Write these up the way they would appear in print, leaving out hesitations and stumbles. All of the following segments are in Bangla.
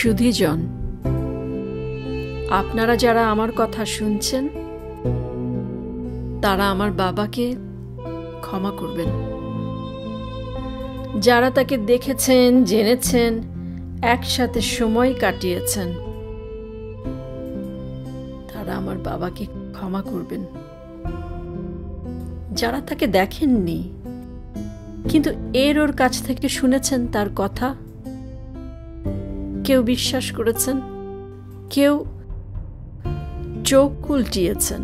সুধিজন, আপনারা যারা আমার কথা শুনছেন তারা আমার বাবাকে ক্ষমা করবেন। যারা তাকে দেখেছেন, জেনেছেন, একসাথে সময় কাটিয়েছেন, তারা আমার বাবাকে ক্ষমা করবেন। যারা তাকে দেখেননি কিন্তু এর ওর কাছ থেকে শুনেছেন তার কথা, কেউ বিশ্বাস করেছেন, কেউ চোখ উল্টিয়েছেন,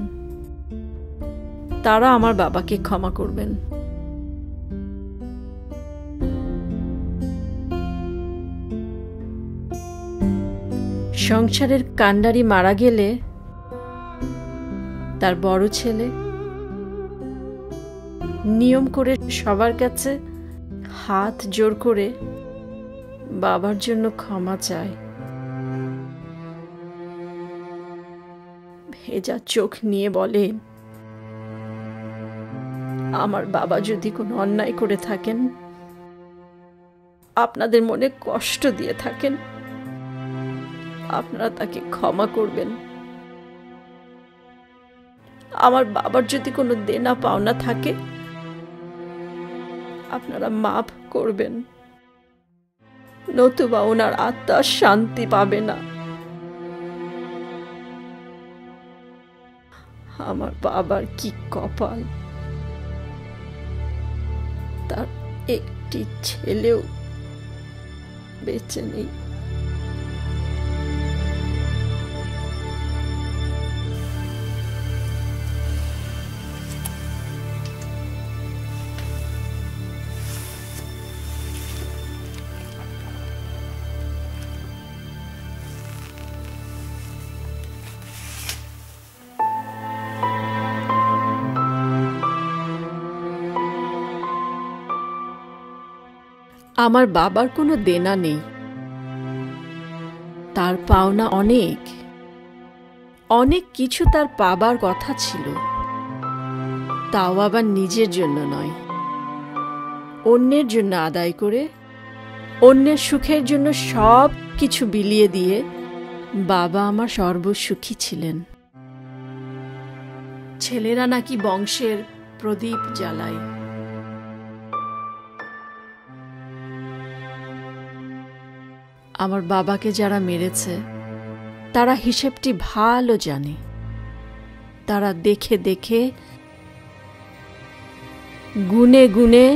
তারা আমার বাবাকে ক্ষমা করবেন। সংসারের কান্ডারি মারা গেলে তার বড় ছেলে নিয়ম করে সবার কাছে হাত জোর করে বাবার জন্য ক্ষমা চায়। ভেজা চোখ নিয়ে বলে, আমার বাবা যদি কোনো অন্যায় করে থাকেন, আপনাদের মনে কষ্ট দিয়ে থাকেন, আপনারা তাকে ক্ষমা করবেন। আমার বাবার যদি কোনো দেনা পাওনা থাকে, আপনারা মাফ করবেন, নতুবা ওনার আত্মা শান্তি পাবে না। আমার বাবার কি কপাল, তার একটি ছেলেও বেঁচে নেই। আমার বাবার কোনো দেনা নেই, তার পাওনা অনেক, অনেক কিছু তার পাবার কথা ছিল, তাও আবার নিজের জন্য নয়, অন্যের জন্য আদায় করে, অন্যের সুখের জন্য সব কিছু বিলিয়ে দিয়ে বাবা আমার সর্বসুখী ছিলেন। ছেলেরা নাকি বংশের প্রদীপ জ্বালায়। আমার বাবাকে যারা মেরেছে তারা হিসেবটি ভালো জানে, তারা দেখে দেখে গুনে গুনে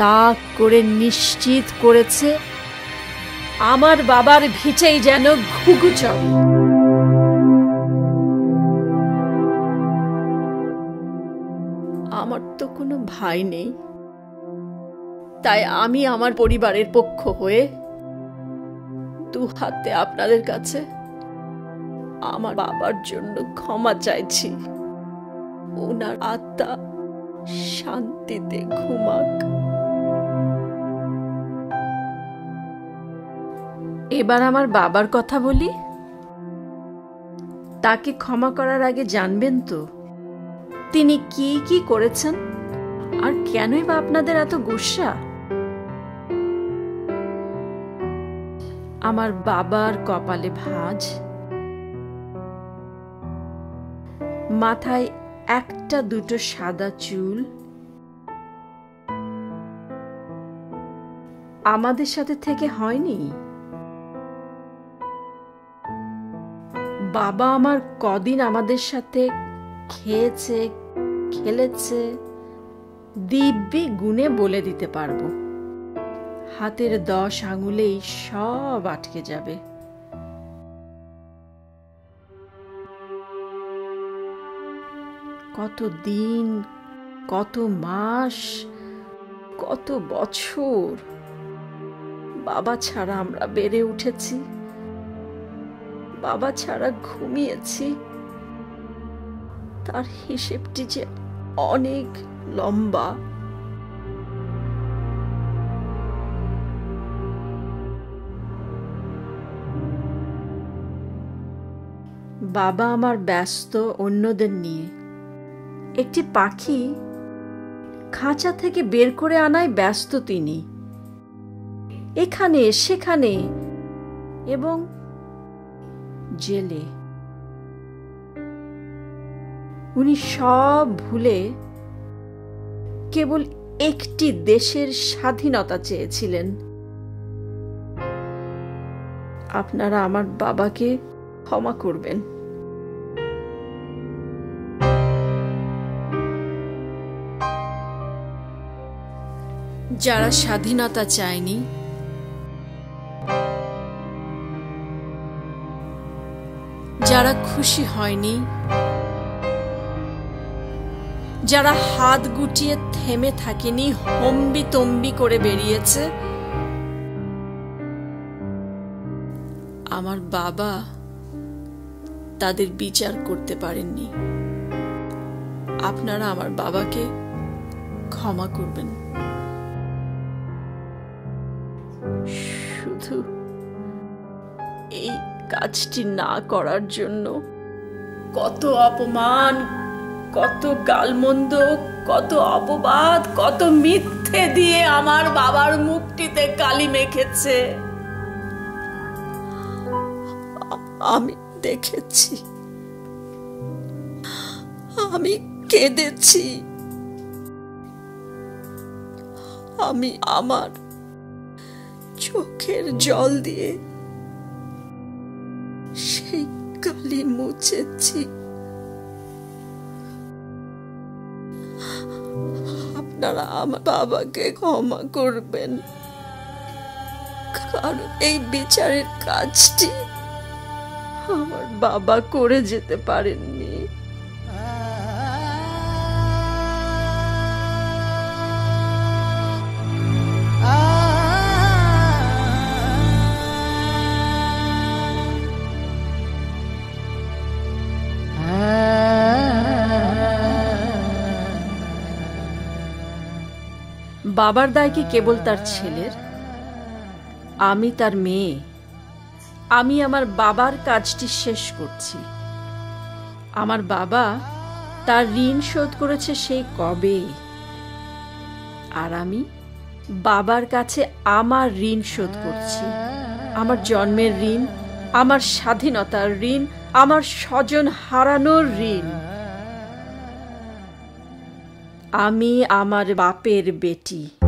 তাক করে নিশ্চিত করেছে আমার বাবার ভিচেই যেন ঘুঘু চলে। আমার তো কোনো ভাই নেই, তাই আমি আমার পরিবারের পক্ষ হয়ে দু হাতে আপনাদের কাছে আমার বাবার জন্য ক্ষমা চাইছি। ওনার আত্মা শান্তিতে ঘুমাক। এবার আমার বাবার কথা বলি। তাকে ক্ষমা করার আগে জানবেন তো তিনি কি কি করেছেন, আর কেনই বা আপনাদের এত গুসা। আমার বাবার কপালে ভাঁজ, মাথায় একটা দুটো সাদা চুল। আমাদের সাথে থেকে হয়নি। বাবা আমার কদিন আমাদের সাথে খেয়েছে, খেলেছে, দিব্যি গুণে বলে দিতে পারবো, হাতের 10 আঙুলেই সব আটকে যাবে। কত দিন, কত মাস, কত বছর বাবা ছাড়া আমরা বেড়ে উঠেছি, বাবা ছাড়া ঘুমিয়েছি, তার হিসেবটি যে অনেক লম্বা। বাবা আমার ব্যস্ত অন্যদের নিয়ে। একটি পাখি খাঁচা থেকে বের করে আনায় ব্যস্ত তিনি, এখানে সেখানে এবং জেলে। উনি সব ভুলে কেবল একটি দেশের স্বাধীনতা চেয়েছিলেন। আপনারা আমার বাবাকে ক্ষমা করবেন। যারা স্বাধীনতা চায়নি, যারা খুশি হয়নি, যারা হাত গুটিয়ে থেমে থাকেনি, হম্বি তম্বি করে বেরিয়েছে, আমার বাবা তাদের বিচার করতে পারেননি। আপনারা আমার বাবাকে ক্ষমা করবেন। শুধু এই কাজটি না করার জন্য কত অপমান, কত গালমন্দ, কত অপবাদ, কত মিথ্যে দিয়ে আমার বাবার মুখটিতে কালি মেখেছে। আমি দেখেছি, আমি কেঁদেছি, আমি আমার চোখের জল দিয়ে সেই কালি মুছেছি। আপনারা আমার বাবাকে ক্ষমা করবেন, কারণ এই বিচারের কাজটি আমার বাবা করে যেতে পারেননি। বাবার দায় কি কেবল তার ছেলের? আমি তার মেয়ে, আমি আমার বাবার কাজটি শেষ করছি। আমার বাবা তার ঋণ শোধ করেছে সেই কবে, আর আমি বাবার কাছে আমার ঋণ শোধ করছি। আমার জন্মের ঋণ, আমার স্বাধীনতার ঋণ, আমার স্বজন হারানোর ঋণ। আমি আমার বাপের বেটি।